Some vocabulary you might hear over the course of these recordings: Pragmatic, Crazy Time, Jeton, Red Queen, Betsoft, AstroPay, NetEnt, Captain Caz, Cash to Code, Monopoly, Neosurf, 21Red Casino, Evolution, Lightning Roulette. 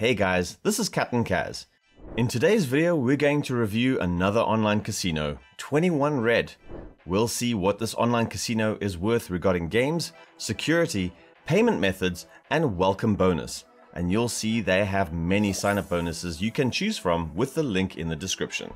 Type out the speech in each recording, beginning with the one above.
Hey guys, this is Captain Caz. In today's video, we're going to review another online casino, 21 Red. We'll see what this online casino is worth regarding games, security, payment methods, and welcome bonus. And you'll see they have many sign-up bonuses you can choose from with the link in the description.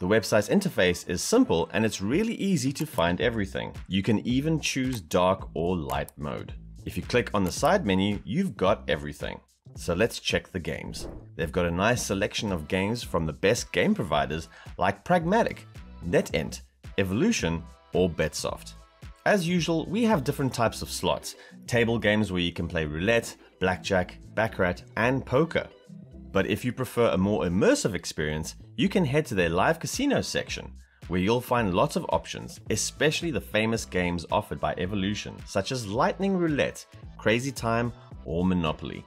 The website's interface is simple and it's really easy to find everything. You can even choose dark or light mode. If you click on the side menu, you've got everything. So let's check the games. They've got a nice selection of games from the best game providers like Pragmatic, NetEnt, Evolution, or Betsoft. As usual, we have different types of slots, table games where you can play roulette, blackjack, baccarat, and poker. But if you prefer a more immersive experience, you can head to their live casino section, where you'll find lots of options, especially the famous games offered by Evolution, such as Lightning Roulette, Crazy Time, or Monopoly.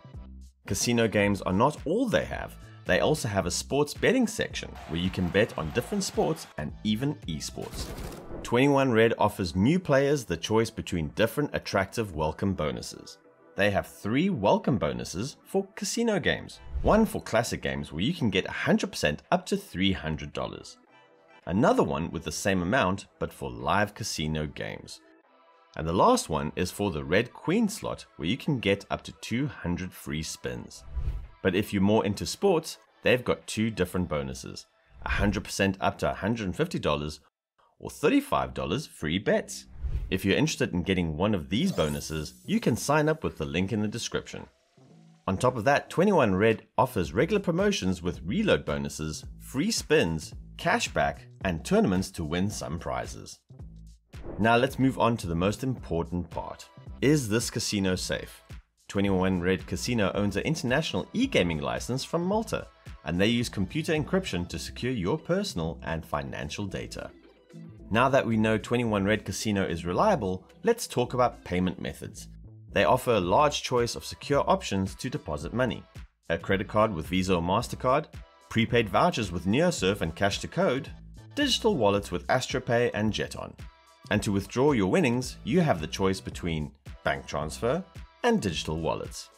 Casino games are not all they have. They also have a sports betting section, where you can bet on different sports and even esports. 21 Red offers new players the choice between different attractive welcome bonuses. They have 3 welcome bonuses for casino games. One for classic games where you can get 100% up to $300. Another one with the same amount but for live casino games. And the last one is for the Red Queen slot where you can get up to 200 free spins. But if you're more into sports, they've got 2 different bonuses, 100% up to $150 or $35 free bets. If you're interested in getting one of these bonuses, you can sign up with the link in the description. On top of that, 21 Red offers regular promotions with reload bonuses, free spins, cashback, and tournaments to win some prizes. Now let's move on to the most important part. Is this casino safe? 21 Red Casino owns an international e-gaming license from Malta, and they use computer encryption to secure your personal and financial data. Now that we know 21 Red Casino is reliable, let's talk about payment methods. They offer a large choice of secure options to deposit money. A credit card with Visa or MasterCard, prepaid vouchers with Neosurf and Cash to Code, digital wallets with AstroPay and Jeton. And to withdraw your winnings, you have the choice between bank transfer and digital wallets.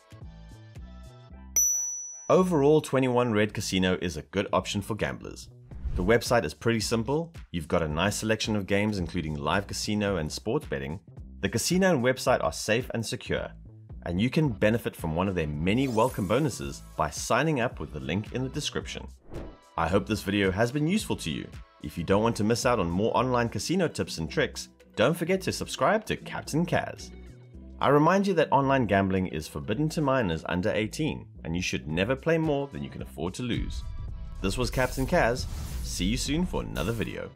Overall, 21 Red Casino is a good option for gamblers. The website is pretty simple. You've got a nice selection of games including live casino and sports betting. The casino and website are safe and secure, and you can benefit from one of their many welcome bonuses by signing up with the link in the description. I hope this video has been useful to you. If you don't want to miss out on more online casino tips and tricks, don't forget to subscribe to Captain Caz. I remind you that online gambling is forbidden to minors under 18, and you should never play more than you can afford to lose. This was Captain Caz. See you soon for another video.